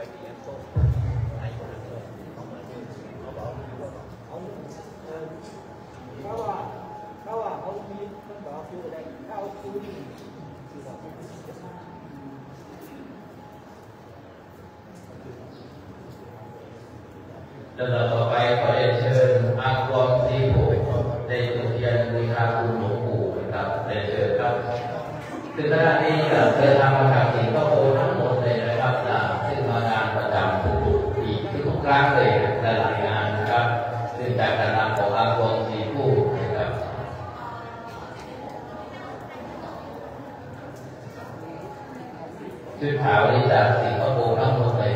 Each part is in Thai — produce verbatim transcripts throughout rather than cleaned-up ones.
เดี๋ยวต่อไปขอเรียนเชิญอากรศรีโภคในอุทยานบูชาคุณหลวงปู่นะครับเรียนเชิญครับคือท่านนี้เคยทำมาจากสิงคโปร์ทั้งหมดเลยนะครับซึ่งมางานประจำทุกปีทุกครั้งเลยหลายงานนะครับซึ่งจากการทำของอากรศรีโภคนะครับซึ่งข่าวนี้จากสิงคโปร์ทั้งหมดเลย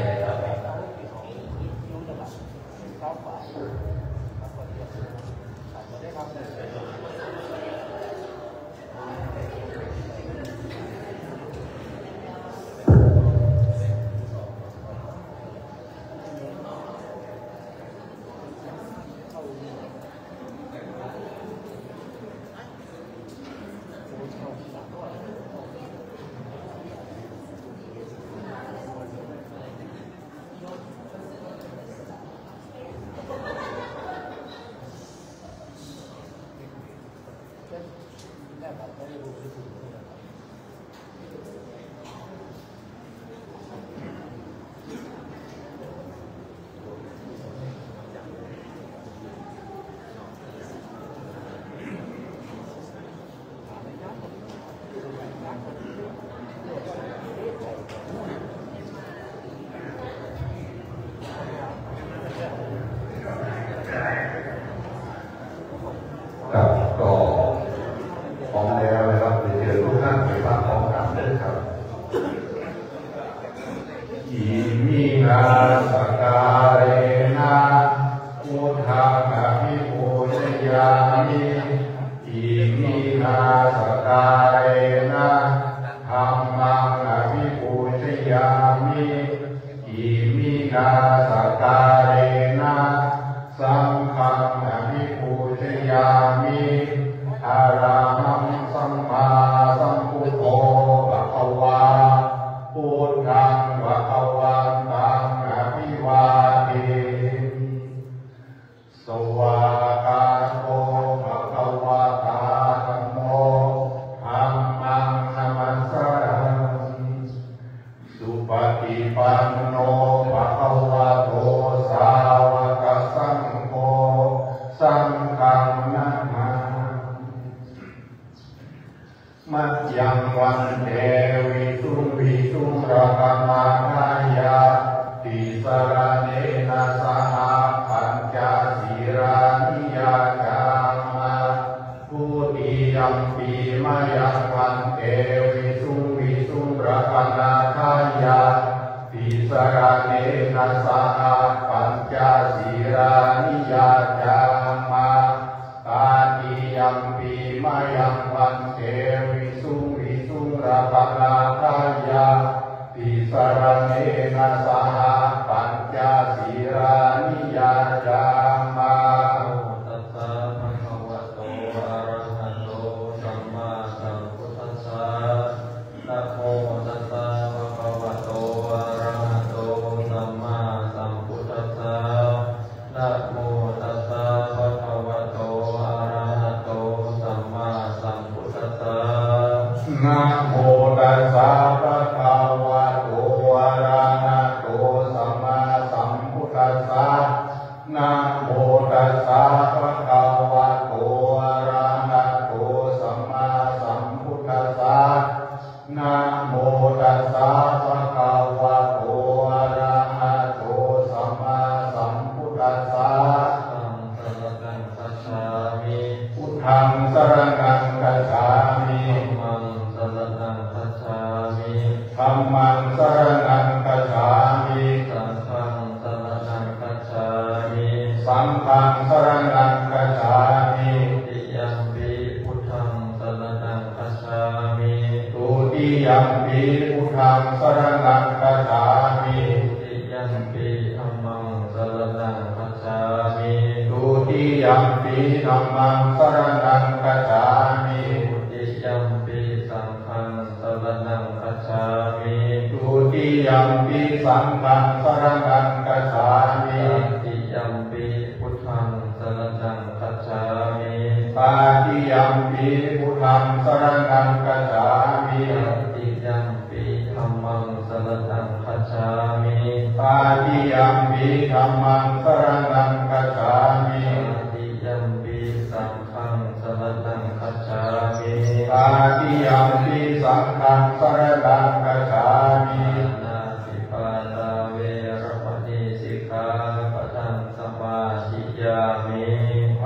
ท ติยัมปิสังฆังสรณังคัจฉามิสัตติยัมปิพุทธังสรณังคัจฉามิสัตติยัมปิพุทธังสรณังคัจฉามิสัตติยัมปิธัมมังสรณังคัจฉามิสัตติยัมปิธัมมังสรณังคัจฉามิสัตติยัมปิสังฆังสรณังคัจฉามิสัตติยัมปิสังฆังสรณังคัจฉามิ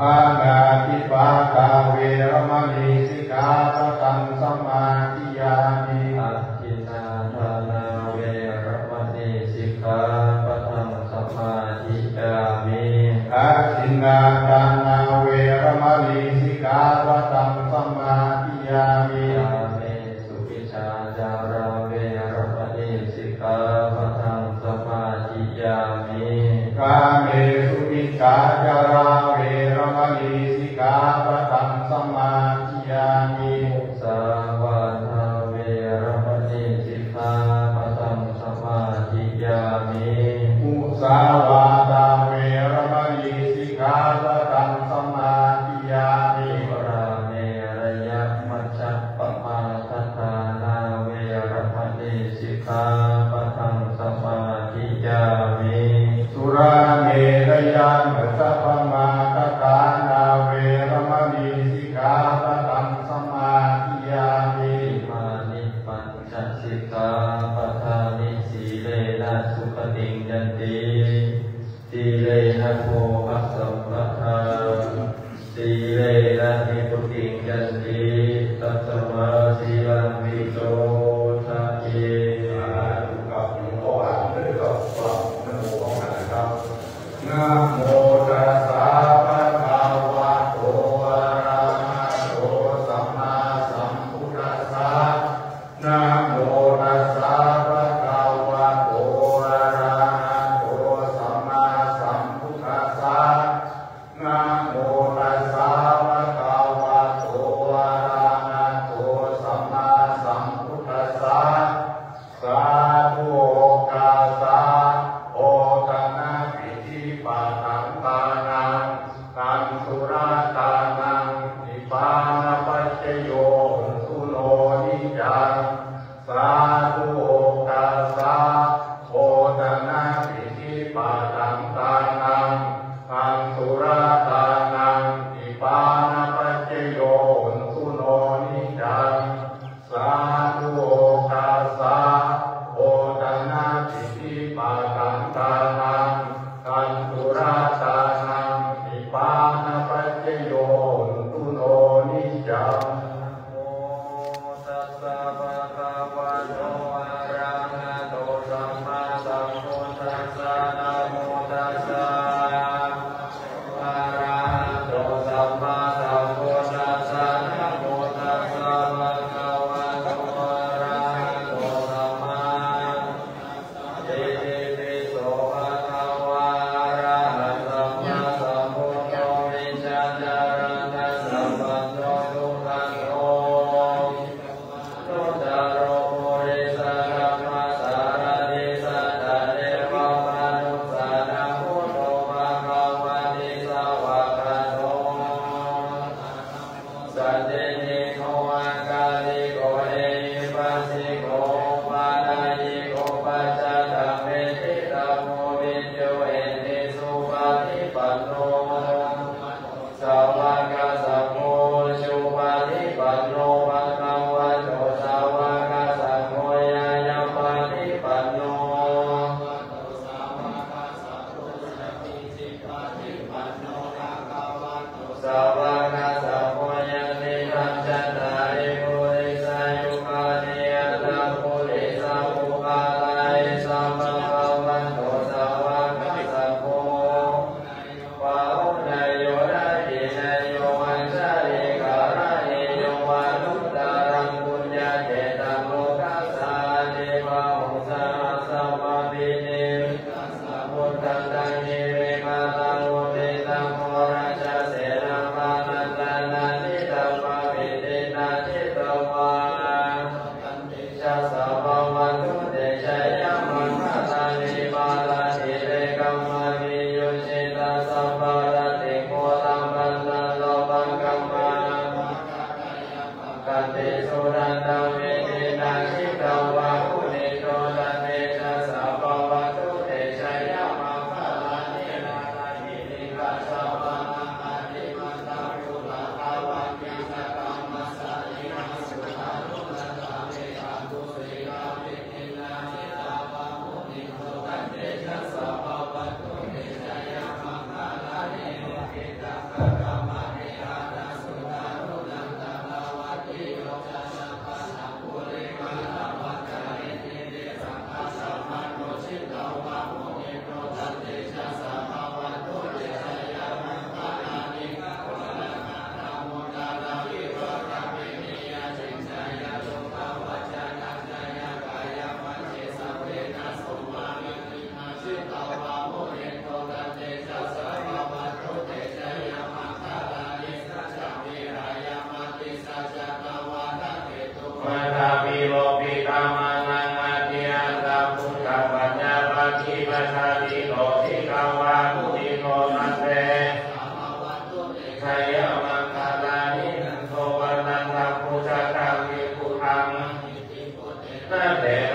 อาณาติปาตาเวรมณีสิกขาปะทังสัมมาทิยามิอัจฉินาทานาเวรมณีสิกขาปะทังสัมมาทิยามิอัจฉินาทานาเวรมณีสิกขาปะทังสัมมาทิยามิอาเมสุปิชาจาราเวรมณีสิกขาปะทังสัมมาทิยามิกาเมสุปิชาจารา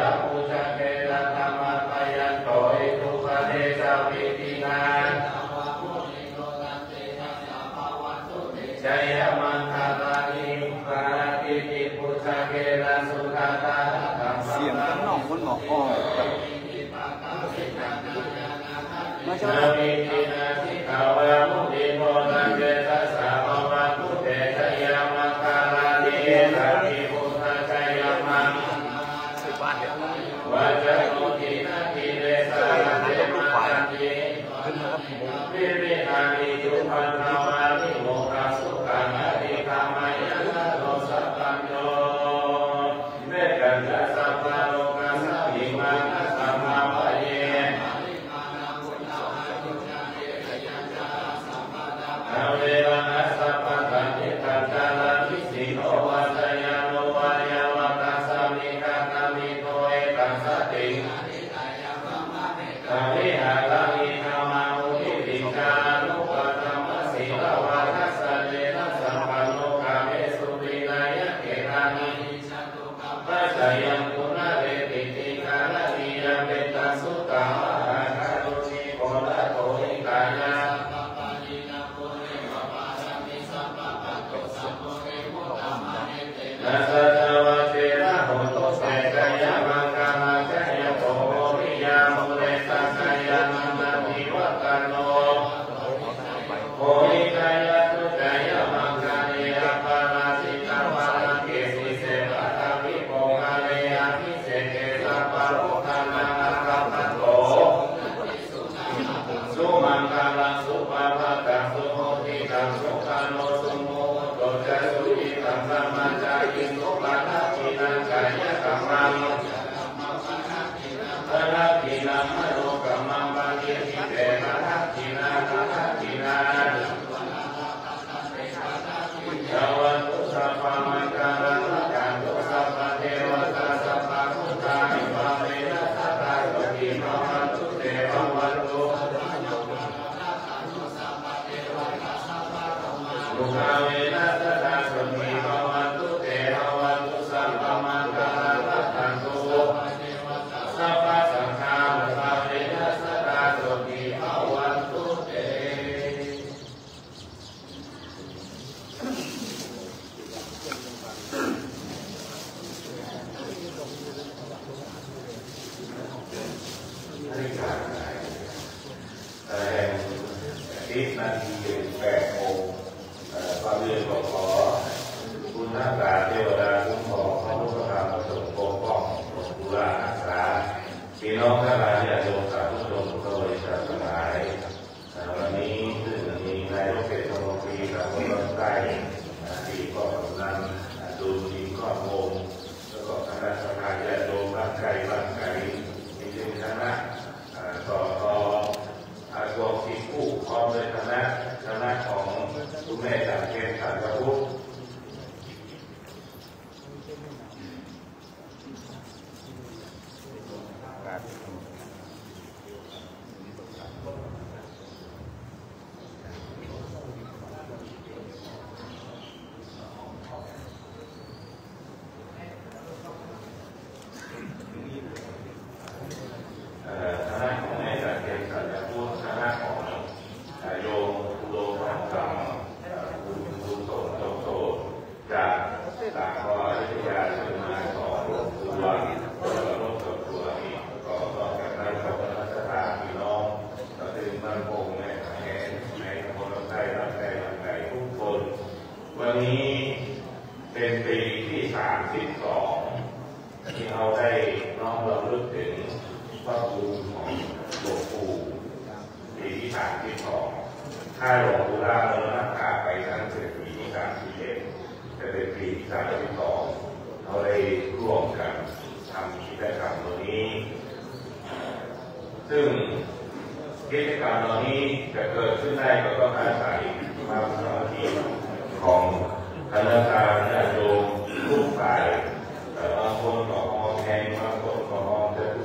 เกี่ย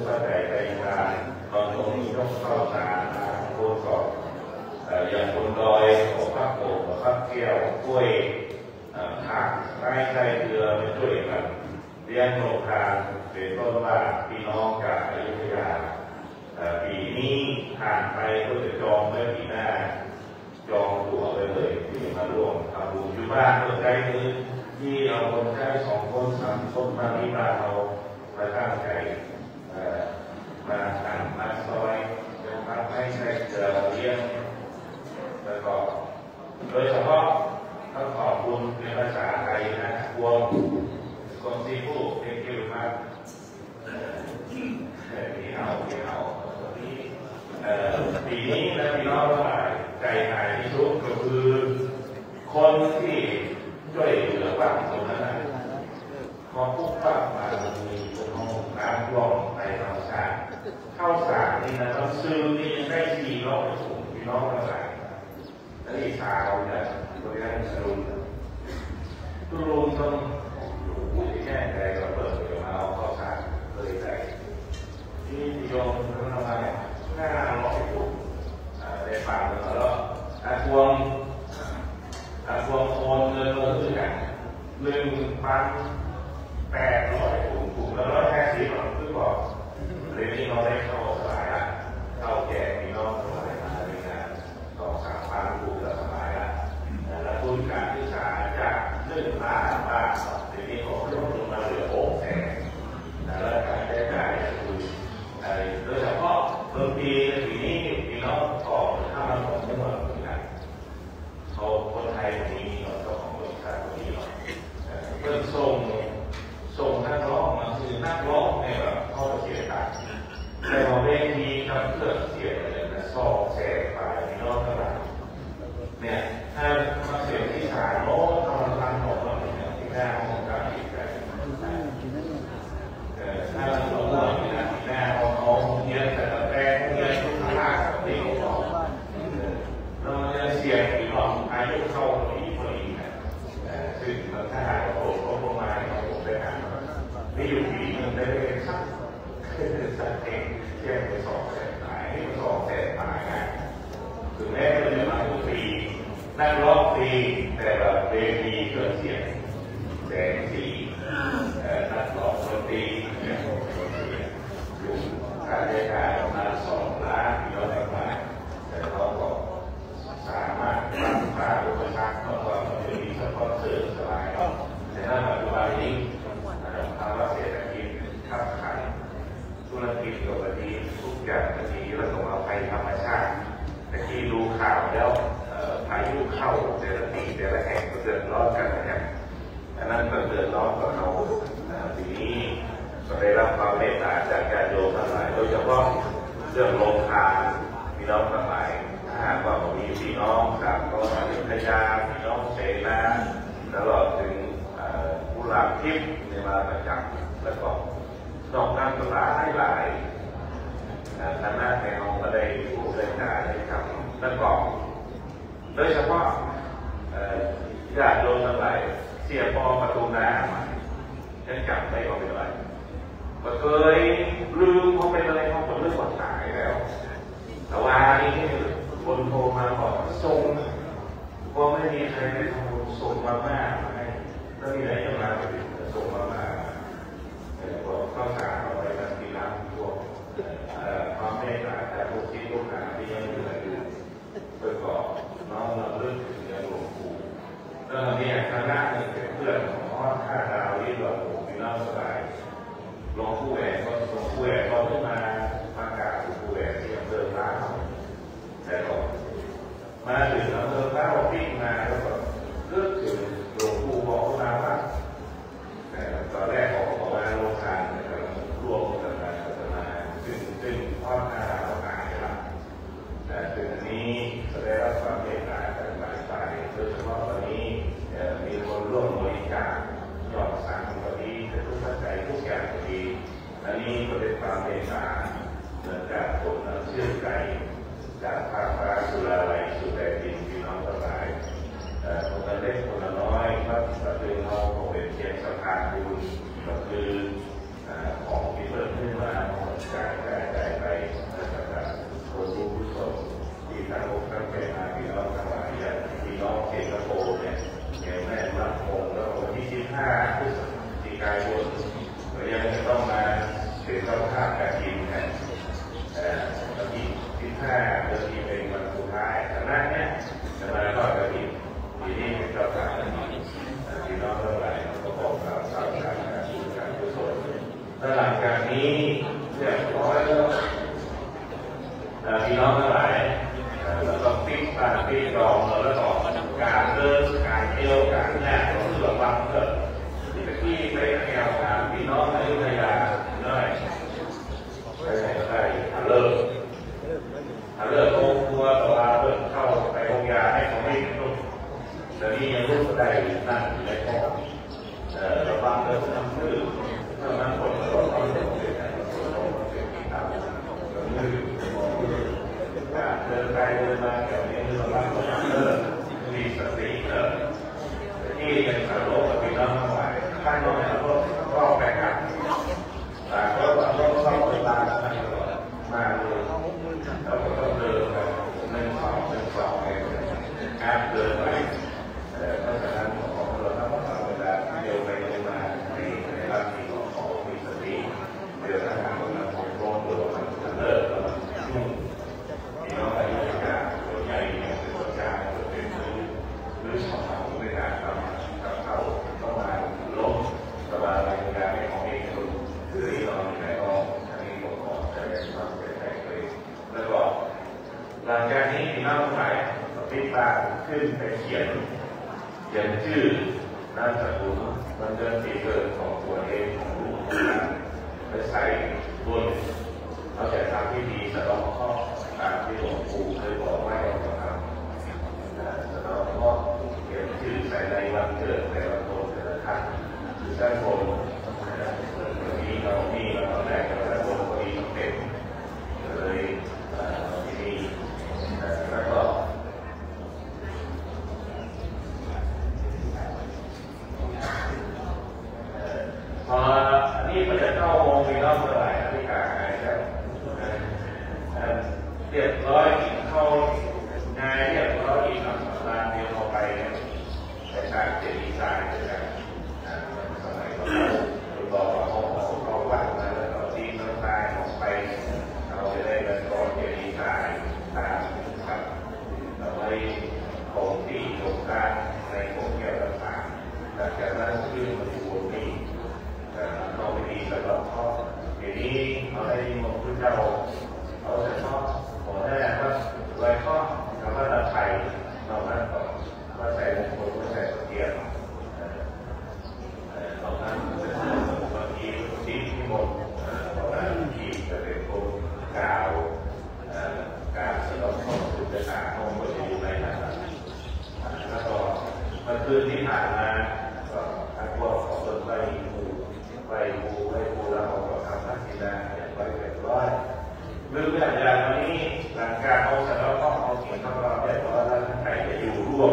วด้วยผักไร่ไร่เรือไปด้วยกัน เรียนโครงการเสด็จพระบาทพี่น้องจากอยุธยาปีนี้ผ่านไปก็จะจองไว้ปีหน้าจองตั๋วเลยเลยที่มารวมทำบุญอยู่บ้านก็ได้คือที่เอาคนใช้สองคนสามคนมาที่บ้านเรามาตั้งใจมาทำมาซอยจะทำให้ใช้เจอเลี้ยงแล้วก็โดยเฉพาะต้องขอบคุณในภาษาไทยนะรวมคนซีฟู้ดเต็มคิวมากนี่เอานี่เอาปีนี้และปีน้องทั้งหลายใจหายที่สุดก็คือคนที่ช่วยเหลือบ้างส่วนนั้นพอพวกบ้างมามีคนมองน้ำร่องในธรรมชาติข้าวสารนี่นะต้องซื้อนี่ได้สี่ร้อยถุงพี่น้องทั้งหลายและอีกชาวเนี่ยตัวนี้ต้องซื้อตัวรวมต้องแค่ใจก็เปิดเดี๋ยวมาเอาข้อสารเลยใจที่โยมทำอะไรหน้าร้อยปุ๊บได้ฟังแล้วอาทวงอาทวงโอนเงินลงซื้อกันหนึ่งพันแปดร้อยถูกถูกแล้วร้อยห้าสิบถูกบอกเรื่องนี้เราได้เข้าสายละเข้าแก่มีน้องสายมาในงานสองสามพันถูกแล้วสายละแล้วทุนการศึกษาจากหนึ่งล้านบาทนี่ผมลดลงมาเหลือหกแสนแล้วการใช้จ่ายคือโดยเฉพาะเมื่อปีปีนี้ปีน้องต่อถ้ามันของจังหวัดอื่นไหนเขาคนไทยมีเราเจ้าของบริษัทมีเราเพิ่มส่งส่งนักร้องมาคือนักร้องในแบบข้อเสียต่างแต่เราเล่นมีกับเพื่อนเสียอะไรนะสองแสนไปปีน้องเท่าไหร่เนี่ยถ้ามาเสียที่สารโน้ตทำรังของเราเนี่ยที่หน้าถ้าเราลงไปนะแม่เอาเอาเงินแต่ละแม่เงินทุกท่าสติของเราเราจะเสี่ยงหรือหลอกอายุเข้าหนี้พอดีนะซึ่งถ้าหากโอ้โหประมาณของผมได้นะนี่อยู่ปีหนึ่งได้เป็นสักสักเองแค่ไปสองแสนตายนี่มันสองแสนตายนะถึงแม้จะเป็นมาทุกปีนั่งรอบปีแต่แบบเวทีเกิดเสี่ยงแสนสี่นักหลอกคนตีการใช้จ่ายประมาณสองล้านย้อนกลับแต่เขาก็สามารถทำค่าอุปสรรคต่อความเป็นมีสปอนเซอร์สลายแต่ถ้าปัจจุบันนี้ภาวะเศรษฐกิจขับขันธุรกิจกับประเทศทุกอย่างมันมีเรื่องของภัยธรรมชาติแต่ที่ดูข่าวแล้วพายุเข้าแต่ละที่แต่ละแห่งก็เดือดร้อนกันนะครับอันนั้นก็เดือดร้อนกับเราทีนี้ก็ได้รับความเมตตาจากญาติโยมทั้งหลายโดยเฉพาะเรื่องโรงทานพี่น้องทั้งหลายถ้าหากว่ามีพี่น้องจากกองทัพเรือญาติพี่น้องเสนาตลอดถึงผู้หลักทิพย์ในมาประจักษ์และก็นอกนั้นก็หลายหลายคณะแนวก็ได้ผู้เสนาได้ทำและก็โดยเฉพาะญาติโยมทั้งหลายเสียปอประตูน้ำยังจับได้เอาไปเลยก็เคยลืมเขาเป็นอะไรเขาเป็นเรื่องหมดสายแล้วแต่ว่านี่คนโทรมาบอกส่งก็ไม่มีใครได้ทำส่งมาม่าให้แล้วมีอะไรจะมาส่งมาม่าบอกข้าวสารอะไรกันทีละพวกความเมตตาแต่พวกที่ลูกหาที่ยังเหลืออยู่ไปก่อนน้องเราเรื่องถึงจะหลวงปู่แล้วเนี่ยคณะหนึ่งเป็นเพื่อนของพ่อท่าดาวที่หลวงปู่มีน้องสบายลงคู่แหวนก็ลงคู่แหวนก็ขึ้นมาทางการคู่แหวนที่อำเภอเล่าแต่ก็มาถึงอำเภอเล่าวิ่งมาแล้วก็เลือกถึงลงคู่บอกขึ้นมาว่าแต่ตอนแรกออกออกมาลงทางนะครับร่วมกันมาจะมาซึ่งซึ่งพ่อหน้าเราหายละแต่ถึงนี้แสดงความเมตตาจากหลายฝ่ายโดยเฉพาะตอนนี้มีคนร่วมบริจาคหยอดสั่งตอนนี้จะทุกข์ใจทุกอย่างอันนี้ก็เป็นความเมตตาเหมือนกับผมนำเชื่อใจจากภาคราสุราลัยสุแดดินพี่น้องทั้งหลายคนละเล็กคนละน้อยก็คือเราเป็นเพียงสะพานบุญก็คือของที่เปิดขึ้นมาของการได้ได้ไปนะครับคนผู้ผู้ชมที่ตั้งอกตั้งใจมาพี่น้องทั้งหลายอย่างพี่น้องเอกโภเนี่ยอย่างแม่ละคงแล้ววันที่สิบห้าพฤศจิกายน าพการกินนะตะกี้ที่ห้าตะกี้เป็นวันสุดท้ายแต่นั้นเนี่ยจะมาทอดตะกี้ทีนี้เราทานที่น้องเท่าไหร่ก็บอกเราสาวสาวการกินการกุศลแต่หลังจากนี้เรียบร้อยแล้วที่น้องเท่าไหร่เราต้องติ๊กปากติ๊กรองเราแล้วต่อการเดินการเที่ยวการแหน่เราต้องระวังเถอะตะกี้ไปแก้วถามพี่น้องอายุทยาได้ได้เลิกเลิกโกงตัวต่อมาเลิกเข้าไปโรงยาให้เขาไม่รู้แต่นี่ยังรู้ได้นั่นได้พอระวังเรื่องน้ำมือเรื่องน้ำฝนก็ต้องเด็ดเด็ดตามมือเดินไปเดินมาแถวนี้ระวังเลิกมีสติเลิกที่เป็นสารโลกเป็นน้ำไหลข้างนอกแล้วก็ก็แปลกกันแต่ก็ต้องต้องติดตามกันมาเลยเราต้องเดินไปหนึ่งสองหนึ่งสองเองการเดินไปเพราะฉะนั้นของเราต้องเอาเวลาเดียวไปเดินมาในในลักษณะของมีสติเดินทางเราต้องรู้ตัวเราเลิกเรายุ่งที่เราไปยุ่งกับตัวใหญ่ตัวจ้าตัวเป็นหรือสองสามไม่ได้ครับเขาต้องมาลบสบายงานของเองคือที่เราในกองทางนี้ผมขอแสดงความเสียใจเลยแล้วก็หลังจากนี้ที่น้องใหม่ติดตามขึ้นไปเขียนเขียนชื่อนามสกุลวันเดือนปีเกิดของตัวเองของลูกไปใส่บนเราจะทำพิธีสะดอกเคราะห์ตามที่หลวงปู่เคยบอกไว้ก่อนครับสะดอกเคราะห์เขียนชื่อใส่ในวันเกิดในวันโตแต่ละท่านคือท่านคนมีเรามีเราแรกท่านคนมีเป็นเลยมีแล้วก็พอนี่มันจะเข้าวงมีรอบเท่าไหร่ที่กายแล้วเรียบร้อยเข้างานเรียบร้อยอีกสองสัปดาห์เดียวไปแต่การเจริญใจนะครับสมัยก่อนเราเอาของเราบ้างนะเราตีน้ำตาออกไปเราจะได้เงินก้อนเจริญใจตามครับเราได้ของที่โด่งดังในพวกเกี่ยวกับต่างแต่จากนั้นขึ้นมาสู่นี้เราไม่ดีแต่เราชอบเดี๋ยวนี้เราได้ยินมาพูดเราเราจะชอบหัวหน้าก็รวยก็ทำให้เราไปเรานั่นก็มาใส่มงคลมาใส่เกียร์เรานั่นบางทีที่ที่มงเรานั่นที่จะเป็นพวกกาวกาวสำหรับข้อศึกษาข้อมูลอยู่ในนั้นแล้วก็เมื่อคืนที่ผ่านมาก็ทางพวกของคนไปดูไปดูไปดูเราก็ทำหน้าที่ได้ไปเป็นร้อยหรือแบบอย่างนี้หลังการเอาเสร็จแล้วก็เอาสิ่งของเราได้พอแล้วใครจะอยู่ร่วม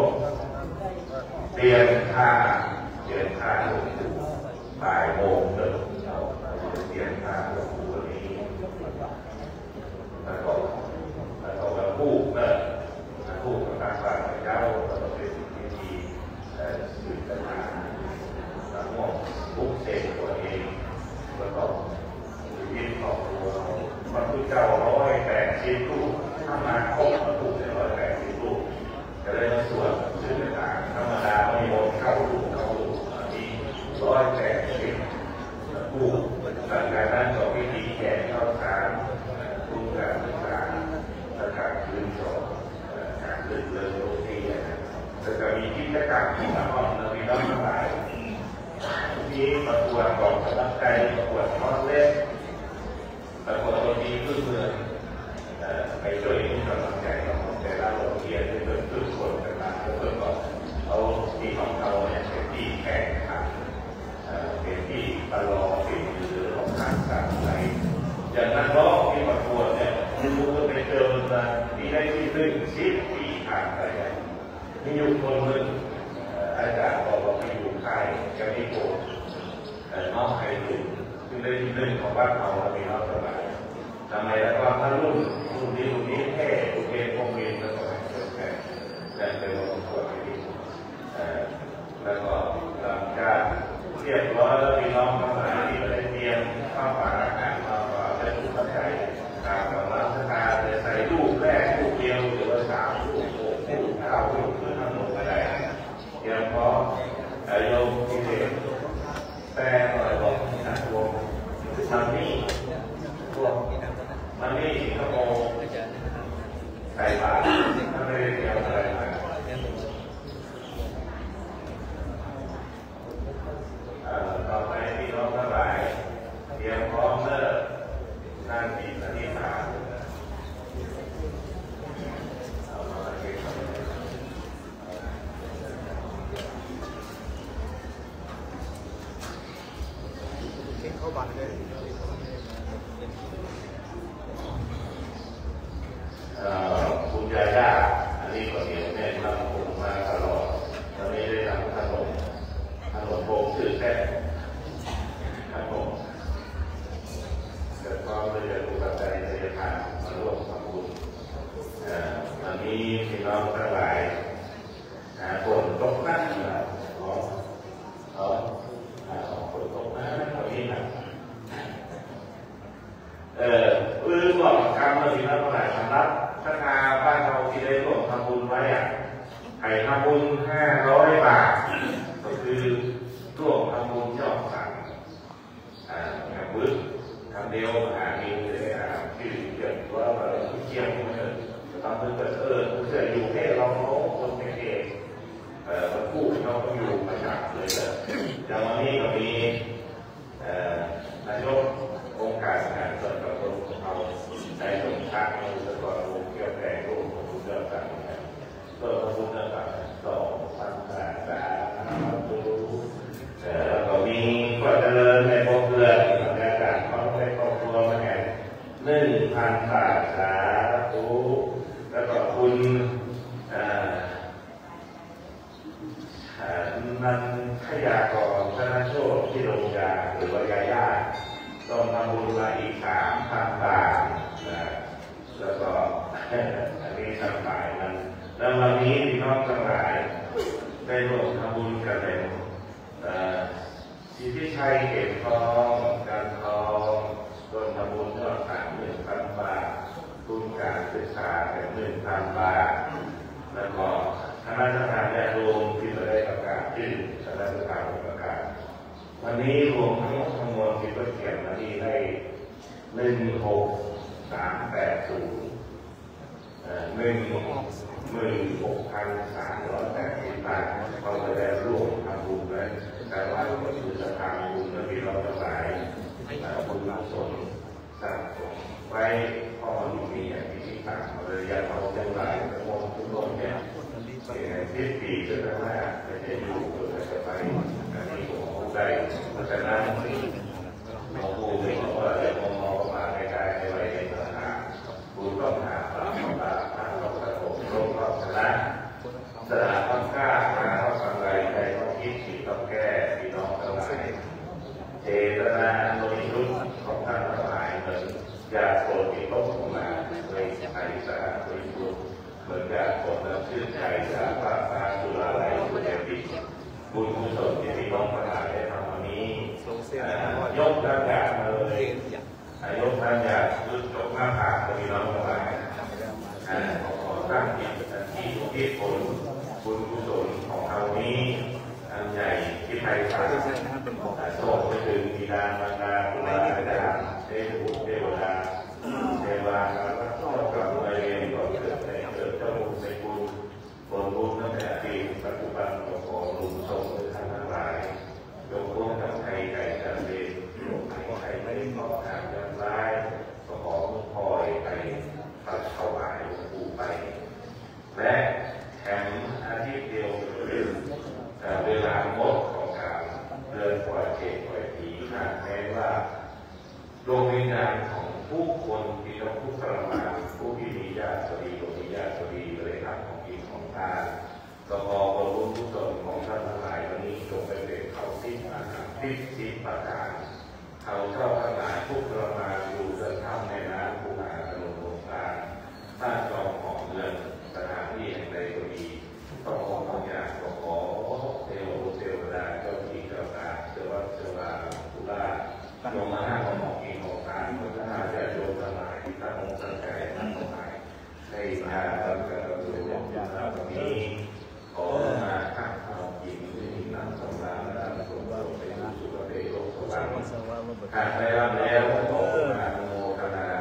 เรียนค่าเรียนค่าหลวงปู่บ่ายโมงหนึ่งเราเรียนค่าหลวงปู่วันนี้แล้วก็แล้วก็วันพุธนะวันพุธก็ตั้งใจเจ้าเราต้องเป็นพิธีสืบกันมาตั้งมั่นบุกเซ็นตัวเองแล้วก็ยึดต่อตัวเราพระพุทธเจ้าร้อยแปดสิบรูปถ้ามาครบพระพุทธเจ้าร้อยแปดสิบรูปจะได้มาสวดชื่อต่างธรรมดาไม่หมดเข้ารูปเข้ารูปมีร้อยแปดสิบรูปหลังจากนั้นก็วิธีแก่เข้าสารรูปการศึกษาประกาศคืนสอนการเดินเดินโลกีจะจะมีกิจกรรมที่สามารถนำไปรับหลายที่ประกวดของสำนักใจประกวดทอดเล็กแต่พอตอนนี้เพื่อนเพื่อนไปช่วยกำลังใจเราแต่เราเพียรเพื่อนเพื่อนคนกันมาเพื่อนก็เอาที่ของเราเนี่ยเป็นที่แข่งขันเป็นที่ประลองฝีมือของทางการอะไรอย่างนั้นก็ที่ประกวดเนี่ยรู้ว่าไปเจอมาที่ได้ที่ซึ่งสิบปีผ่านไปมีอยู่คนหนึ่งอาจารย์บอกว่าไปอยู่ใครจะไม่โกรธแต่น้องใครอยู่เรื่องเรื่องของบ้านเราเรามีเราสบายทำไมแล้วก็ถ้ารุ่นรุ่นนี้รุ่นนี้แค่โอเคคงเรียนแล้วก็ให้เกิดแต่แต่เป็นบทควรที่ดีแล้วก็หลังจากเรียบร้อยแล้วพี่น้องทั้งหลายที่ได้เตรียมข้าวปลาอาหารมา มันนี่สิงคโปร์ไก่ป่าทะเลเดียวอะไรนะต่อไปพี่น้องทั้งหลายเตรียมพร้อมเลิกงานปีสถิษาเก่งเข้าบัตรเลยคุณยาย่าอันนี้ก็เห็นแม่ทำผมมาตลอดตอนนี้ได้ทำขนมขนมโบกชื่อแท้ขนมเกิดความเรียนรู้กับใจในทางมาร่วมความบุญอันนี้พี่น้องทั้งหลายฝนตกนั่นแหละของเขาฝนตกนั่นตอนนี้นะเออปื้มบอกกรรมมาสิแล้วเท่าไหร่สำรับพัฒนาบ้านเราที่ได้ร่วมทำบุญไว้อะไถ่ทำบุญห้าร้อยบาทก็คือร่วมทำบุญเจ้าสั่งอ่าแบบบึ้งทำเดียวหาเงินเลยอ่ะที่เกิดว่าเราเที่ยงเมื่อตอนเมื่อเกิดเออเกิดอยู่แค่เราโน้คนแค่เองเออคนกู้เราก็อยู่ประจักษ์เลยเลยแต่วันนี้ก็มีเอ่อนายกองค์การงานส่วนตัวเราในส่วนทางเราจะก่อรูปเกี่ยวแก่รูปของคุณเดิมต่างกันตัวของคุณเดิมต่างกันสองพันสามสามพันตัวแล้วก็มีก็เจริญในพวกเพื่อนทำงานการเขาในครอบครัวมาแห่หนึ่งพันบาทสาธุแล้วก็คุณมันขยะกรชนะโชคที่โรงยาหรือว่ายาย่าต้องทำบุญมาอีกสามพันบาทแล้วก็อันนี้ทั้งหลายมันแล้ววันนี้พี่น้องทั้งหลายได้ร่วมทำบุญกันในสิทธิชัยเก็บทองการทองร่วมทำบุญยอดสามหมื่นพันบาททุนการศึกษาแปดหมื่นพันบาทแล้วก็คณะทำงานได้รวมที่จะได้ประกาศยื่นคณะทำงานประกาศวันนี้รวมทั้งหมดทั้งมวลคิดว่าเขียนวันนี้ได้หนึ่งหกสามแปดศูนย์หนึ่งหมื่นหกพันสามร้อยแปดสิบบาทเราจะได้รวมทำบุญเลยแต่ว่าก็คือจะทำบุญและมีเราทั้งหลายบุญเราส่งสั่งส่งไว้พ่อหนุ่มนี่อย่างที่ต่างเลยอย่าเอาเรื่องหลายแต่มองทุกคนเนี่ยที่ปีจะได้ว่าจะได้อยู่จะสบายอันนี้ผมเข้าใจเพราะฉะนั้นเราพูดถึงว่าจะมองมองมาในกายในวัยในสถานคุณต้องหาตามตามตามรอบตะโกนรอบรอบชนะสถานต้องกล้าหาต้องทำไรใจต้องคิดผิดต้องแก้พี่น้องทั้งหลายเจตนาโดยชุดของท่านทั้งหลายเหมือนยาโสติโลกมาโดยไทยสาโดยบุญเหมือนกับคนนำชื่นใจสาภาพาสุราไหลสุเดปิบุญกุศลที่พี่น้องประทานในธรรมนี้ยกน้ำยามาเลยยกน้ำยาลุกยกหน้าผากพี่น้องประทานขอตั้งจิตตั้งที่ที่ผลบุญกุศลของเรานี้อันใหญ่ที่ไทยสาส่งไปถึงบิดามารดาบุตรอาจารย์เทวุเทวดาเทวาและก็กลับไปเรียนก่อนเกิดในเกิดเจ้าบุญในบุญผลบุญตั้งแต่ปีปัจจุบันของหลุมศพท่านทั้งหลายยกร่วมกับไทยไก่จันเรียนหลวงไทยไก่ไม่ได้ขอทางยันไล่ก็ขอมุ่งพอยไปตัดถวายหลวงปู่ไปและแถมอาทิตย์เดียวหรือเวลาหมดของการเดินปล่อยเกล็ดปล่อยผีหากแม้ว่าดวงวิญญาณของผู้คนที่เราผู้ทรมานผู้ที่มีญาติสรีโยมีญาติสรีโดยหลักของกินของทานก็ขอความรู้ทุกส่วนของท่านทั้งหลายวันนี้จงเป็นเด็กเขาที่อาหารที่สิบประการเขาเจ้าทั้งหลายผู้ทรมานอยู่เดินท่ามในน้ำภูเขาถนนลงทางท่านจองของเงินสถานที่แห่งใดก็ดีต้องขอความอยากขอเทวบุตรเทวดาเจ้าที่เจ้าตาเจ้าวัดเจ้าลาตุลาลงมาห้าของหมอกเองของการเมื่อท่านอาจารย์โยมทั้งหลายตั้งองค์ตั้งใจทั้งหลายในงานเราจะรับรู้ว่าตรงนี้ขอมาข้าเอาหญิงที่มีน้ำสำราญและน้ำสมบูรณ์เป็นสุขเดชโลกสว่างหากได้รับแล้วขออนุโมทนา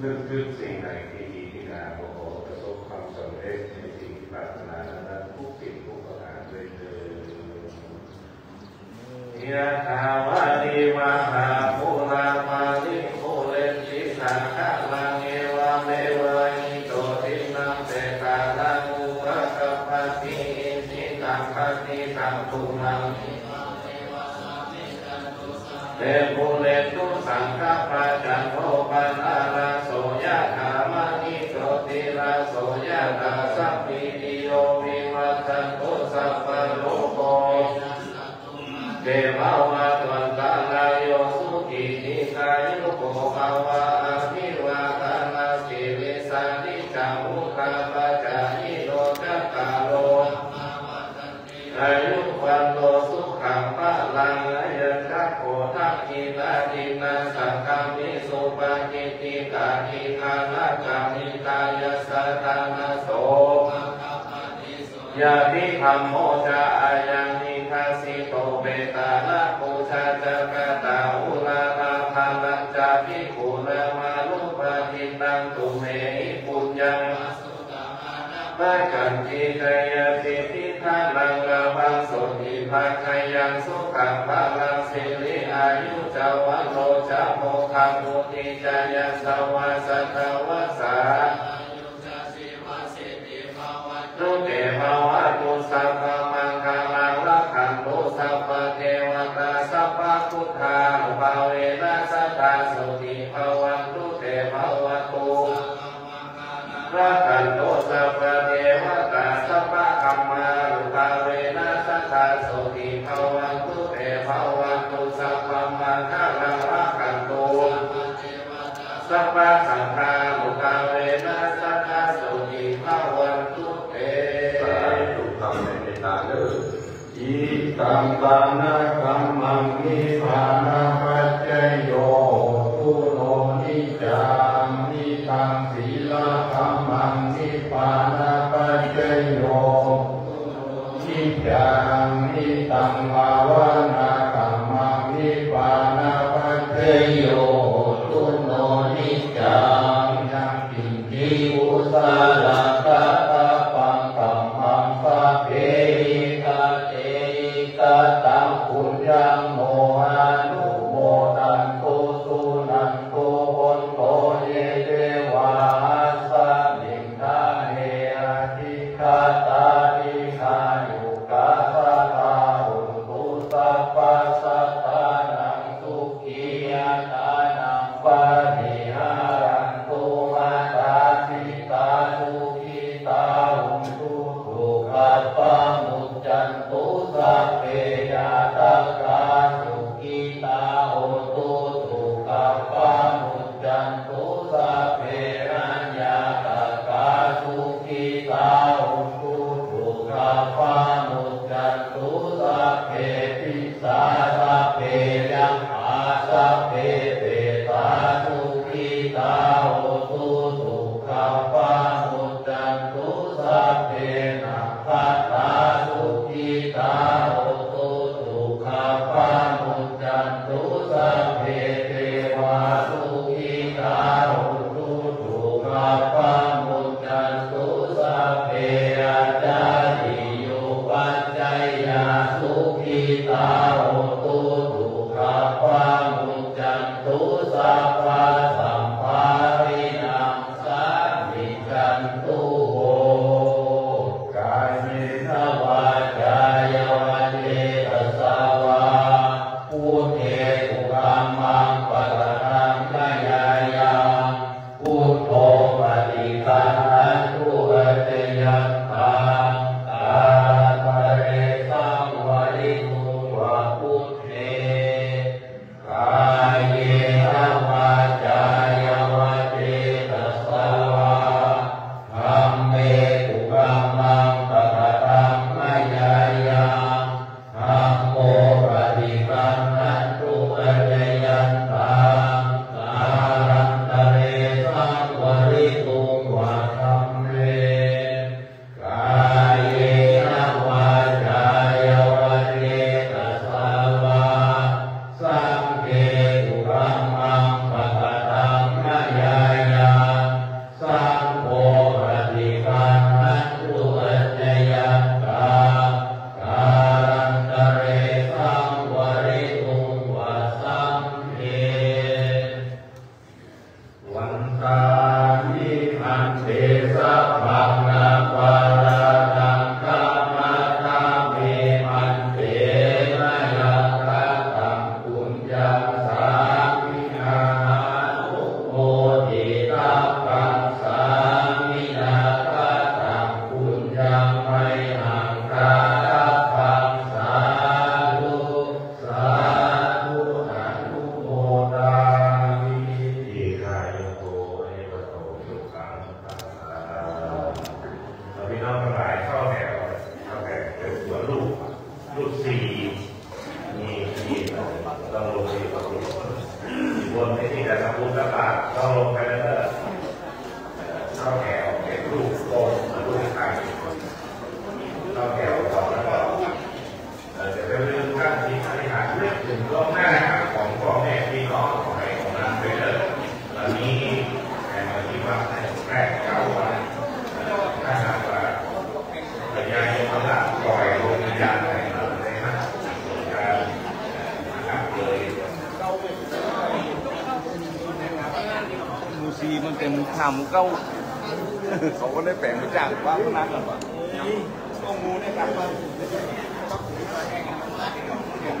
เรื่องเรื่องสิ่งไหนที่ดีที่งามขอประสบความสำเร็จในสิ่งที่ปรารถนาและทุกสิ่งทุกประการเลยเถิดยะถาวาริวาหาภูรามานิโคเลนติสาคะลังเอวาเมวะอิโตตินังเตตาลังอุระกัปปติอินทิตังปฏิตังตุนังเตภูเลตุสังฆปะจันโทปันอาราโสยะถามานิโสติราโสยะตาสัพพิติโยวิวัฏจันโตสัพพะโลกเทวาวาตันตาลาโยสุขิติกายุโกภาวะอภิวาทนาสิริสานิจังอุคาปะจายิโนจักกาโลอายุวันโตสุขังปะลังอินาดินาสังฆามิสุปฏิติตานิธานะกามิตายสัตนาโสยาติธรรมโมจาอายังนิทัสสิโตเบตานะปูชาจักตาอุลานาภาลัญจาภิกขุระมาลุปฏิตังตุเมหิปุญญังมะกันติเตยติพิธาลังละภังสุติภาคยังสุขังภาลังสิริอายุจาวะโลจะโมคังมุติจายัสวะสัทวะสาตุเตภวะตุสัพพมังคลังละขันตุสัพพเทวตาสัพพพุทธานุภาเวนะสัตตาสุติภวันตุเตภวะตุละขันตุสัพพเทวตาสัพพธัมมานุภาเวนะสัตตาสุติภวันตุเตภวันตุสัพพมังคลังละขันตุสัพพสังฆานุภาเวนะสัตตาสุติภวันตุเตสาธุธรรมในตาเลิศอิตังปานะกัมมังนิปานะปัจจโยตุโนนิจามิตังสีลธัมมังนิปานะปัจจโยนิจังนิตังภาวนาธัมมังนิปานะปัจจโยตุโนนิจังนังปิณิอุสาระตะตะปังธัมมังปะเพกะเตกะตังปุญญังโมหานุโมทันตุสุนันโกโอนโก วันตาทิอันเตสะภังนาปารานังกามาคาเมอันเตนะยะตะตังปุญญังสามินาตุโอติตาปังสามินาตะตังปุญญังไมหังกาตะปังสาธุสาธุอนุโมทามิติคายโตเอวโตสุขังตัสสะเราพี่น้องทั้งหลายเข้าแถวเข้าแถวเป็นสวนลูกลูกสี่มีที่ต้องลงที่ประตูบนที่นี่แต่สมบูรณ์แล้วปะต้องลงไปแล้วเข้าแถวเป็นลูกโตลูกไก่เข้าแถวต่อแล้วก็จะเป็นเรื่องการที่อธิษฐานเรื่องถึงโลกหน้าของพ่อแม่พี่น้องของใครของนั้นไปเลยวันนี้แต่มาที่ว่าแปดเก้าวันถ้าหากว่าพยายามละปล่อยลมยานให้เราได้ฮะการนับเลยมูซีมันเป็นขาหมูเก้าเขาก็ได้แปลงมาจากว่าพนักหรือเปล่าต้องมูได้กันบ้างต้องล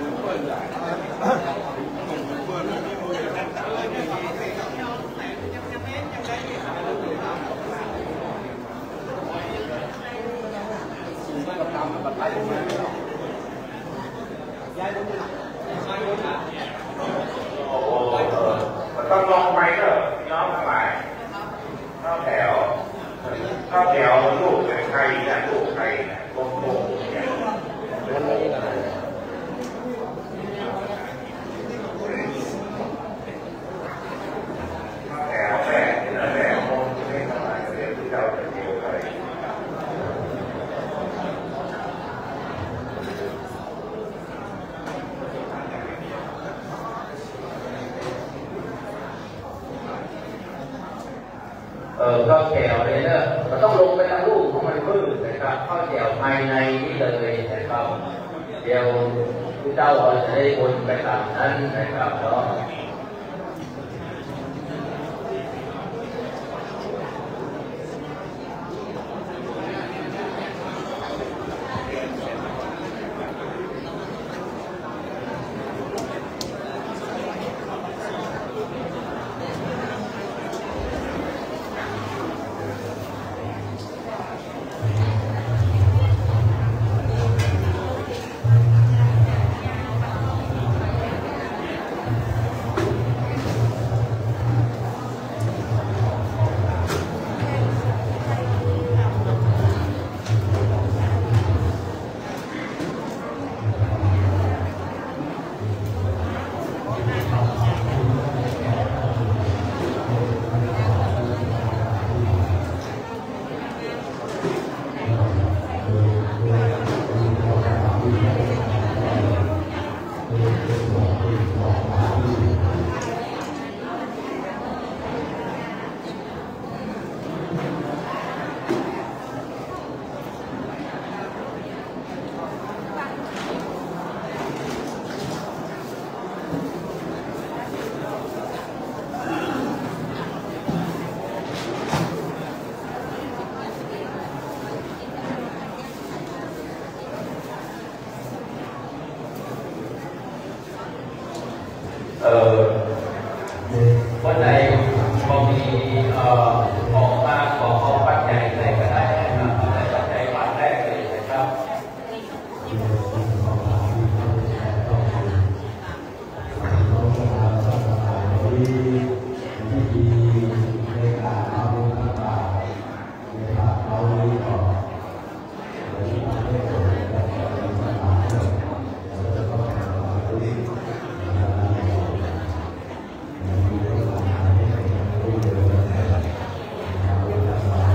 องไปเถอะย้อนหลายเข้าแถวเข้าแถวลูกใครนะลูกใครนะโกโก้เนี่ยเข้าแถวแม่แล้วแม่คงไม่เท่าไหร่เรื่องที่เราจะเจออะไรเข้าแถวเลยเนอะเราต้องลงไปทางลูกของมันมืดนะครับเข้าแถวภายในนี่เลยนะครับเดี๋ยวผู้เจ้าเราจะได้วนไปตามนั้นนะครับเนาะวันไหนพอมีออกมาขอเข้าปัจจัยอะไรก็ได้นะครับปัจจัยวันแรกเลยนะครับThank you.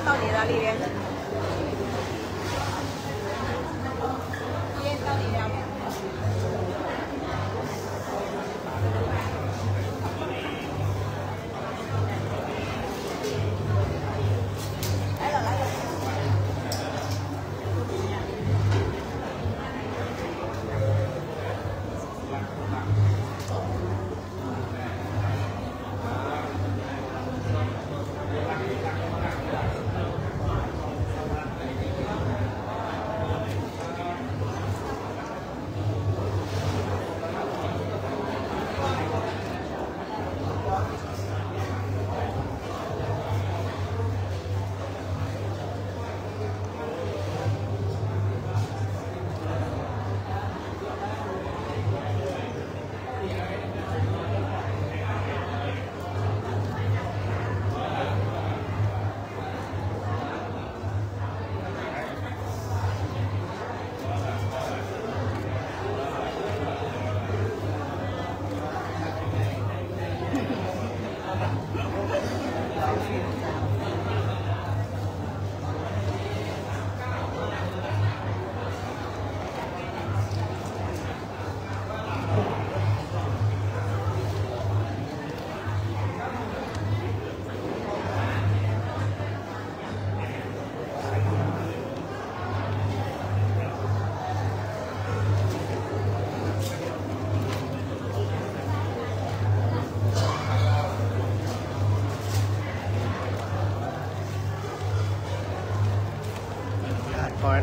ขั้นตอนนี้เราเรียนเรียนตอนนี้แล้ว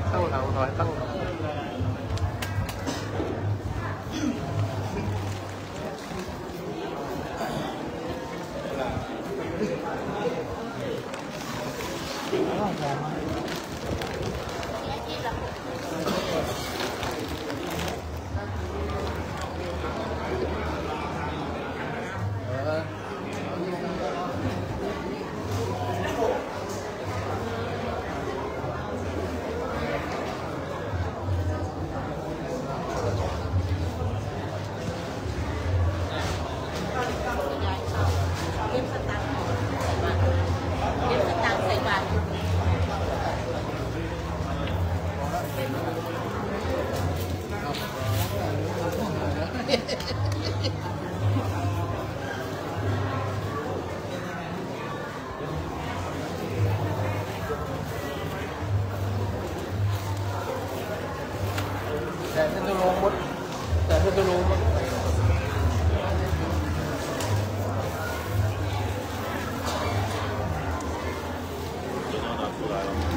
เข้าหลังถอยตั้งThank you.